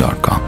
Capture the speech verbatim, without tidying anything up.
zameen dot com.